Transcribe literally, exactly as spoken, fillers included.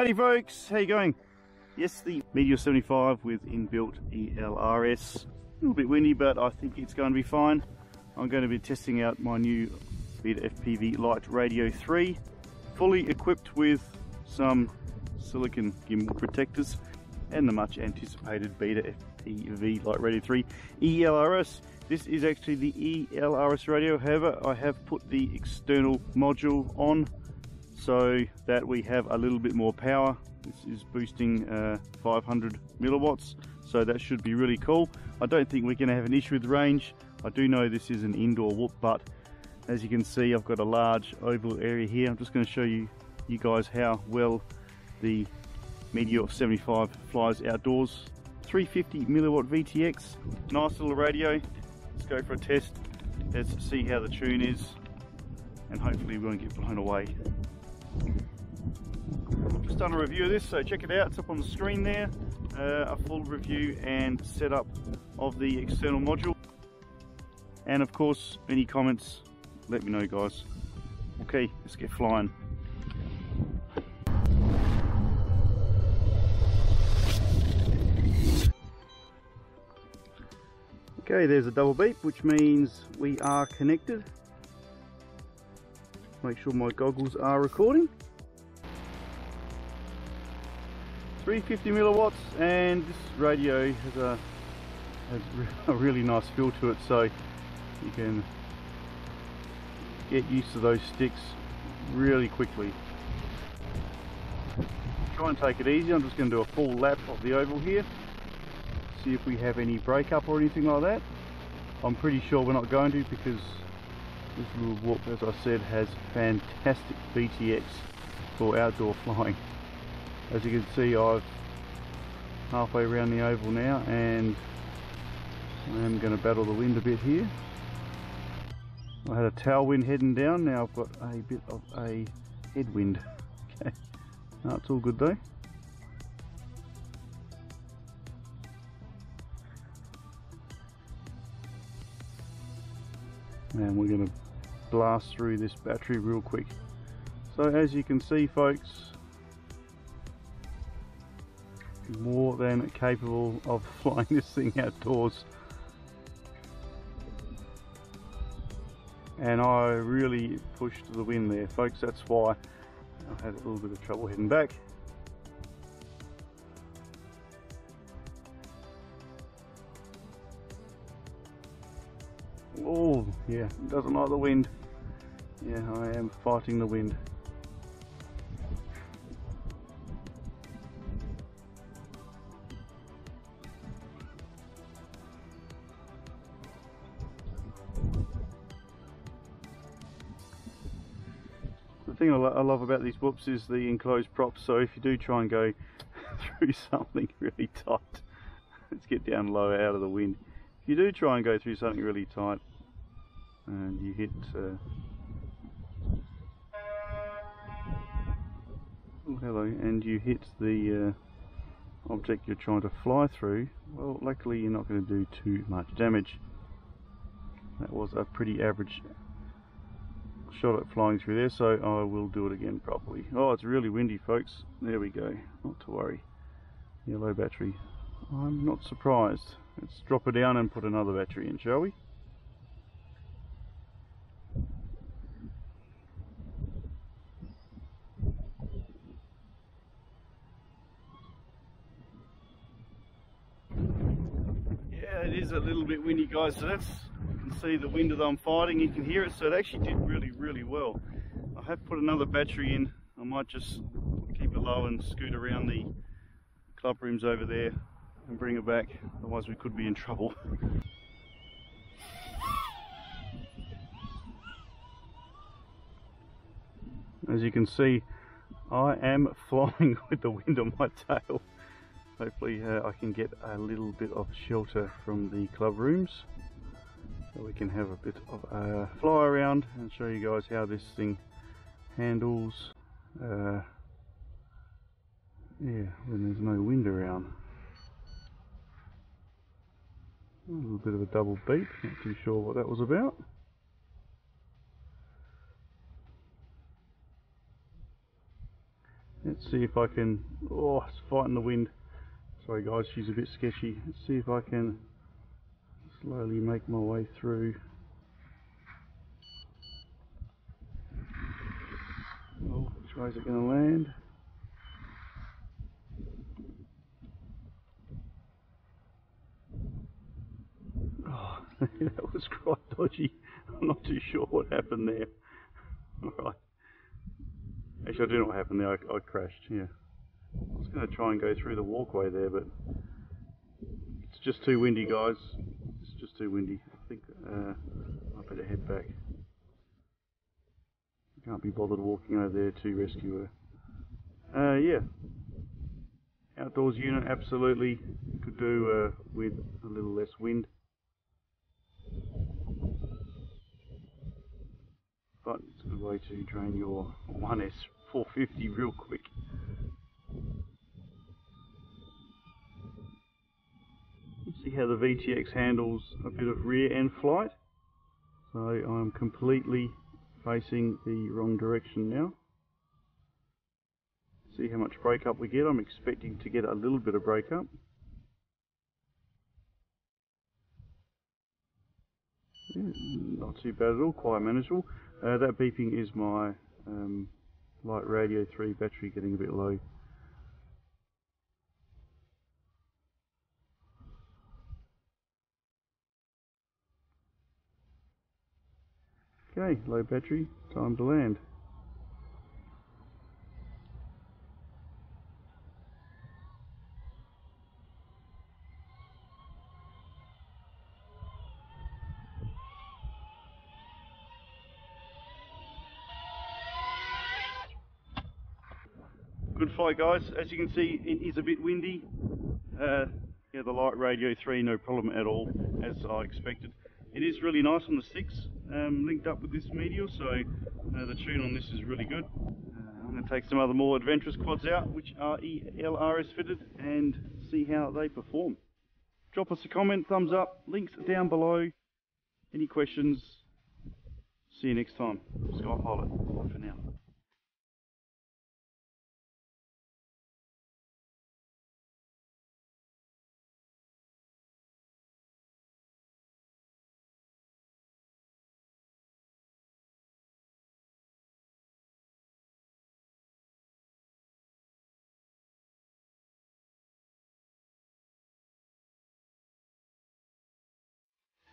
Howdy folks, how you going? Yes, the Meteor seventy-five with inbuilt E L R S. A little bit windy, but I think it's going to be fine. I'm going to be testing out my new BetaFPV LiteRadio three, fully equipped with some silicon gimbal protectors and the much anticipated BetaFPV LiteRadio three E L R S. This is actually the E L R S radio, however I have put the external module on so that we have a little bit more power. This is boosting uh, five hundred milliwatts, so that should be really cool. I don't think we're going to have an issue with range. I do know this is an indoor whoop, but as you can see I've got a large oval area here. I'm just going to show you, you guys how well the Meteor seventy-five flies outdoors. three hundred fifty milliwatt V T X, nice little radio. Let's go for a test, let's see how the tune is and hopefully we won't get blown away. Just done a review of this, so check it out, it's up on the screen there. Uh, a full review and setup of the external module. And of course, any comments, let me know guys. Okay, let's get flying. Okay, there's a double beep, which means we are connected. Make sure my goggles are recording. three hundred fifty milliwatts, and this radio has a, has a really nice feel to it, so you can get used to those sticks really quickly. Try and take it easy. I'm just going to do a full lap of the oval here. See if we have any breakup or anything like that. I'm pretty sure we're not going to, because this little warp, as I said, has fantastic V T X for outdoor flying. As you can see, I've halfway around the oval now and I am going to battle the wind a bit here. I had a tailwind heading down, now I've got a bit of a headwind. Okay, no, it's all good though. And we're going to blast through this battery real quick. So as you can see folks, more than capable of flying this thing outdoors. And I really pushed the wind there folks, that's why I had a little bit of trouble heading back. Oh yeah, doesn't like the wind. Yeah, I am fighting the wind. The thing I love about these whoops is the enclosed props, so if you do try and go through something really tight, let's get down low out of the wind. If you do try and go through something really tight, and you hit uh... oh hello, and you hit the uh, object you're trying to fly through, well luckily you're not going to do too much damage. That was a pretty average shot at flying through there, so I will do it again properly. Oh, it's really windy folks, there we go, not to worry. Yellow battery, I'm not surprised. Let's drop it down and put another battery in, shall we? Yeah, it is a little bit windy guys, so that's, you can see the wind that I'm fighting, you can hear it, so it actually did really, really well. I have put another battery in, I might just keep it low and scoot around the club rooms over there and bring it back, otherwise we could be in trouble. As you can see, I am flying with the wind on my tail. Hopefully uh, I can get a little bit of shelter from the club rooms so we can have a bit of a fly around and show you guys how this thing handles uh, yeah, when there's no wind around. A little bit of a double beep, not too sure what that was about. Let's see if I can, oh, it's fighting the wind. Sorry guys, she's a bit sketchy. Let's see if I can slowly make my way through. Oh, which way is it going to land? Oh, that was quite dodgy. I'm not too sure what happened there. Alright. Actually, I do know what happened there. I, I crashed, yeah. I was going to try and go through the walkway there, but it's just too windy, guys. It's just too windy. I think uh, I better head back. I can't be bothered walking over there to rescue her. Uh, yeah. Outdoors unit, absolutely. Could do uh, with a little less wind. But it's a good way to drain your one S four fifty real quick. Let's see how the V T X handles a bit of rear end flight. So I'm completely facing the wrong direction now. See how much breakup we get. I'm expecting to get a little bit of breakup. Yeah, not too bad at all, quite manageable. Uh, that beeping is my um, LiteRadio three battery getting a bit low. Okay, low battery, time to land. Good flight, guys. As you can see, it is a bit windy. Uh, yeah, the LiteRadio three, no problem at all, as I expected. It is really nice on the six, um, linked up with this Meteor, so uh, the tune on this is really good. Uh, I'm going to take some other more adventurous quads out, which are E L R S fitted, and see how they perform. Drop us a comment, thumbs up, links down below. Any questions? See you next time. Sky Pilot, bye for now.